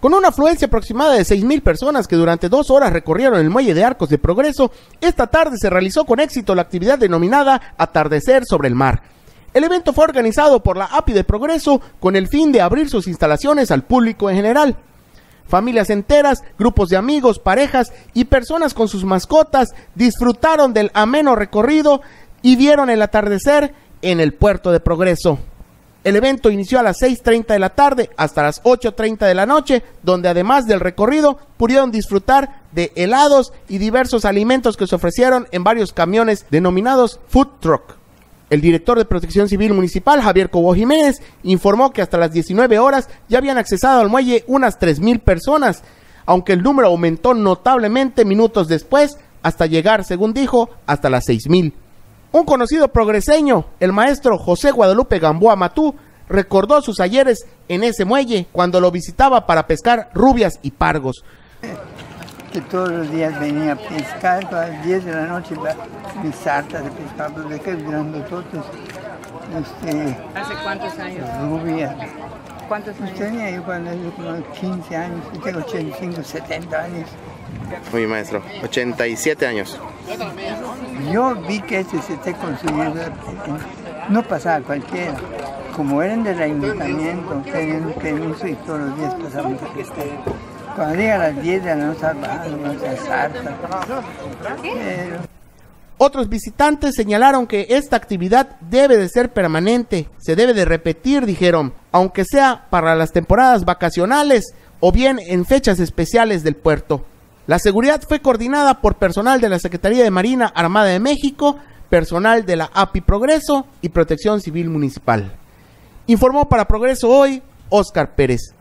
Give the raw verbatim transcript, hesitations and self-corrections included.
Con una afluencia aproximada de seis mil personas que durante dos horas recorrieron el muelle de Arcos de Progreso, esta tarde se realizó con éxito la actividad denominada Atardecer sobre el Mar. El evento fue organizado por la A P I de Progreso con el fin de abrir sus instalaciones al público en general. Familias enteras, grupos de amigos, parejas y personas con sus mascotas disfrutaron del ameno recorrido y vieron el atardecer en el puerto de Progreso. El evento inició a las seis treinta de la tarde hasta las ocho treinta de la noche, donde además del recorrido pudieron disfrutar de helados y diversos alimentos que se ofrecieron en varios camiones denominados food truck. El director de Protección Civil Municipal, Javier Cobo Jiménez, informó que hasta las diecinueve horas ya habían accesado al muelle unas tres mil personas, aunque el número aumentó notablemente minutos después hasta llegar, según dijo, hasta las seis mil. Un conocido progreseño, el maestro José Guadalupe Gamboa Matú, recordó sus ayeres en ese muelle cuando lo visitaba para pescar rubias y pargos. Que todos los días venía a pescar, a las diez de la noche mis sartas de pescado, de qué grandototes. Este, ¿Hace cuántos años? Rubias. ¿Cuántos años? Pues tenía yo cuando yo como quince años, yo tengo ochenta y cinco, setenta años. Muy maestro, ochenta y siete años. Yo vi que este se esté consumiendo, no pasaba cualquiera. Como eran del ayuntamiento, tenían permiso y todos los días pasaban a pescar. Cuando llega a las diez de la noche, otros visitantes señalaron que esta actividad debe de ser permanente, se debe de repetir, dijeron, aunque sea para las temporadas vacacionales o bien en fechas especiales del puerto. La seguridad fue coordinada por personal de la Secretaría de Marina Armada de México, personal de la A P I Progreso y Protección Civil Municipal. Informó para Progreso Hoy, Óscar Pérez.